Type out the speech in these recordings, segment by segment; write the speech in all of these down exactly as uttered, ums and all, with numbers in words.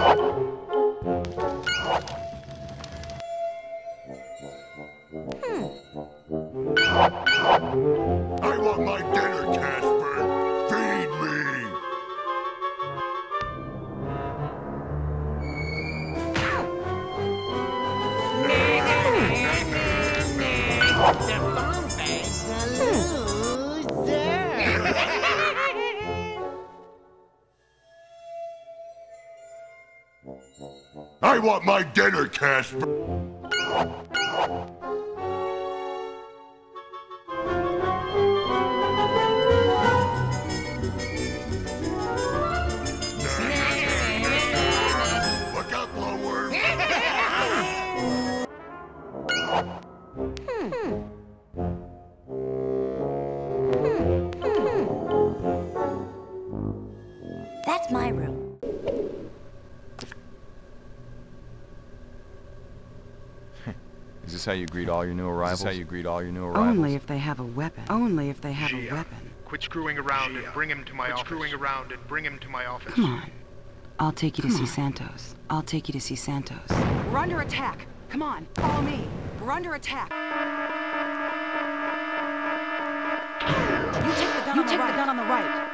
I want my dinner, Casper! Look out, Blowworm! That's my room. Is this how you greet all your new arrivals? Is this how you greet all your new arrivals? Only if they have a weapon. Only if they have Gia. a weapon. Quit screwing around Gia. and bring him to my Quit office. Screwing around and bring him to my office. Come on. I'll take you Come to on. see Santos. I'll take you to see Santos. We're under attack. Come on, follow me. We're under attack. You take the gun, you on, take the right. the gun on the right.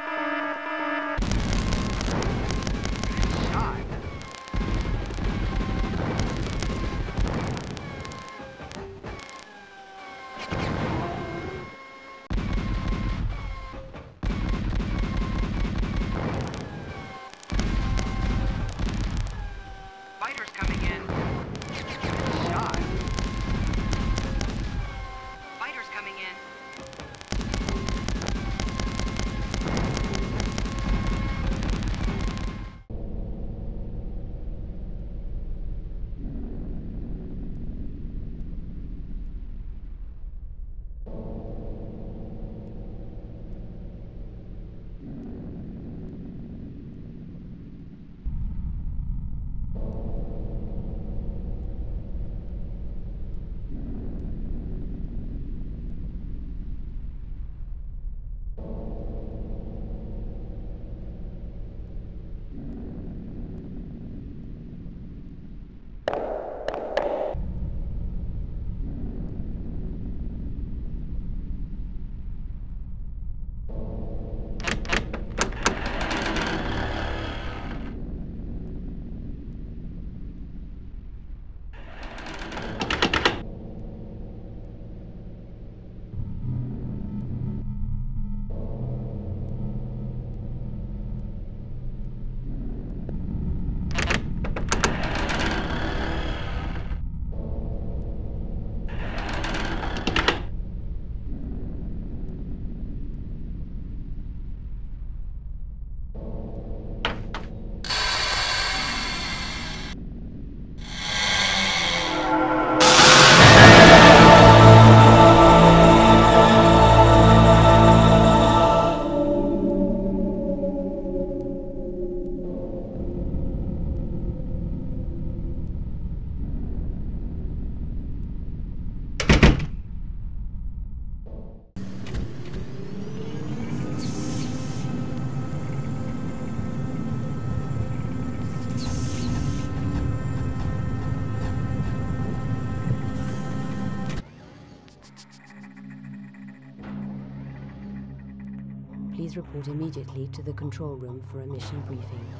Please report immediately to the control room for a mission briefing.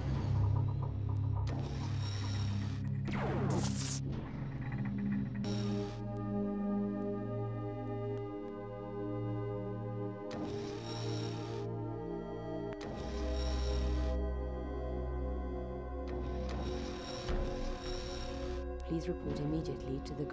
Please report immediately to the...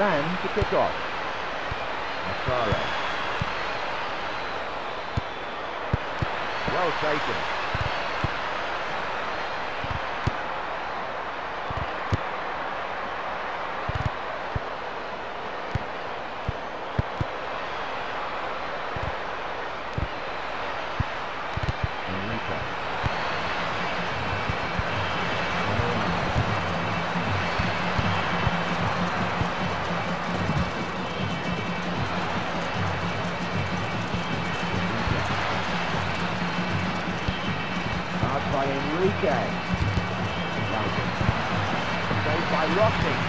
Milan to kick off. Massaro. Well taken. By Enrique. Saved by Rossi.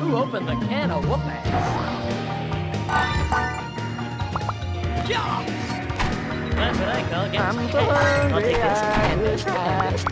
Who opened the can of whoop-ass? Yeah. That's what I call getting some cash. I'll take this can this time.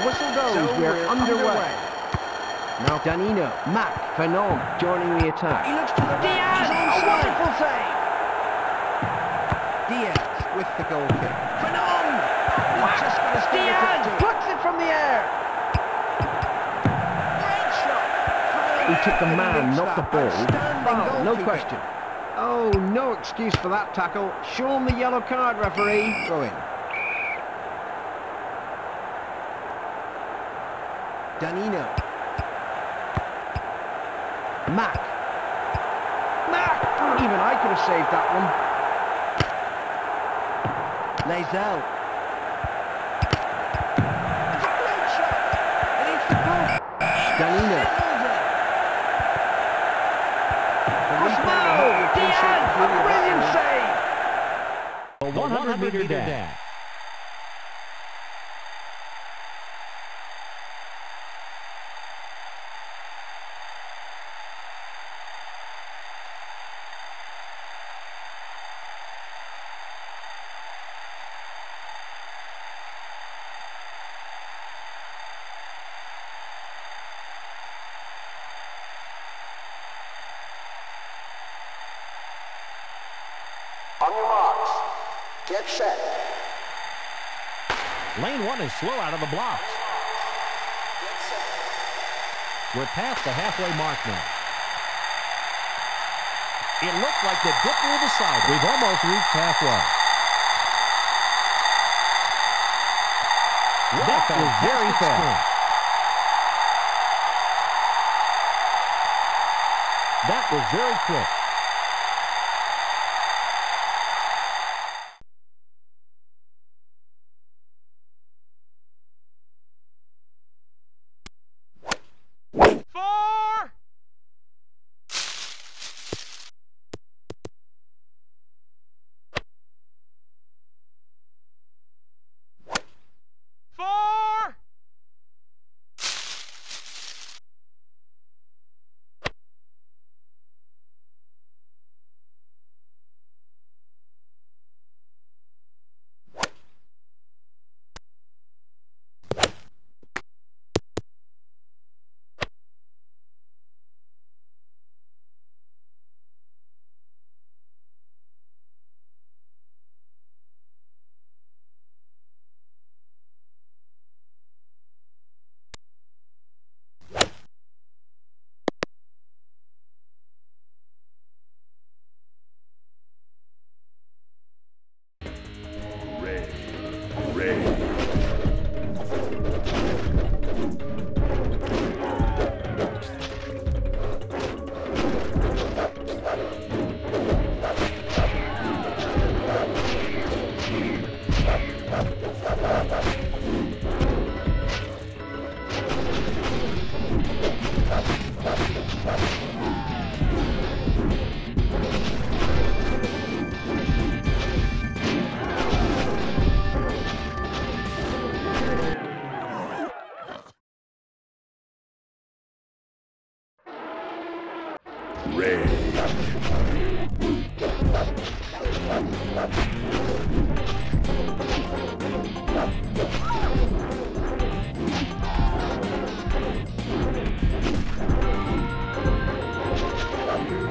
The whistle goes. So we're underway. underway. Now Danilo, Mack, Fanon joining the attack. He looks to the Diaz. A wonderful save. Diaz with the goal kick. Fanon. Wow. Diaz plucks it from the air. Great shot. He took the man, not the ball. Oh, no question. Oh, no excuse for that tackle. Show him the yellow card, referee. Throw in. Danilo. Mack. Mack! Even I could have saved that one. Lazel. Danilo. Osmo! Diaz! A brilliant save! A one hundred metre dash. On your marks, get set. Lane one is slow out of the blocks. Get set. We're past the halfway mark now. It looked like the dip will decide. We've almost reached halfway. That, that was very fast. That was very quick.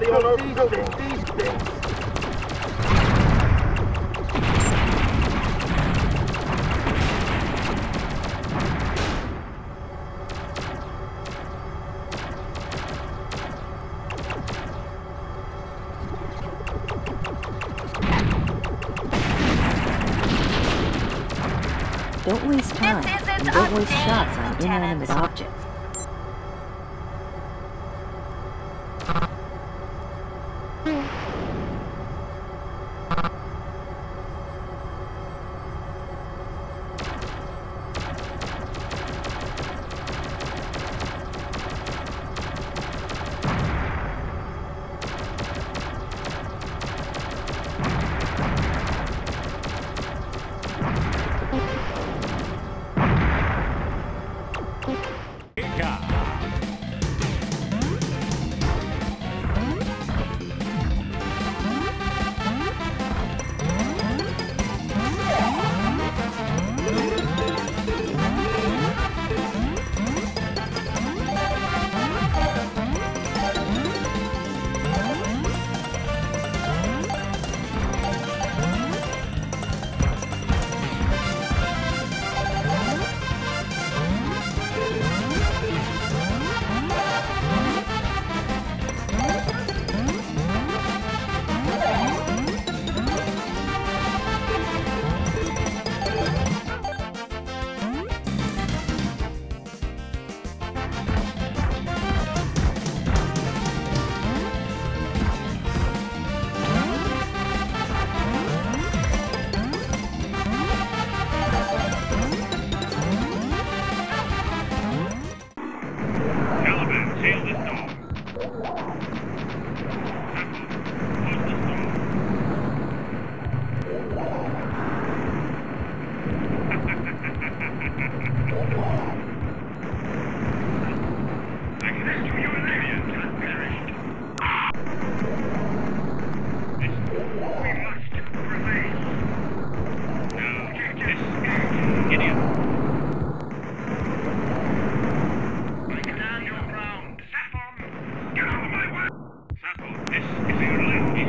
nobody on our building. These things. Don't waste time, and don't waste shots on inanimate objects.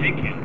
Thank you.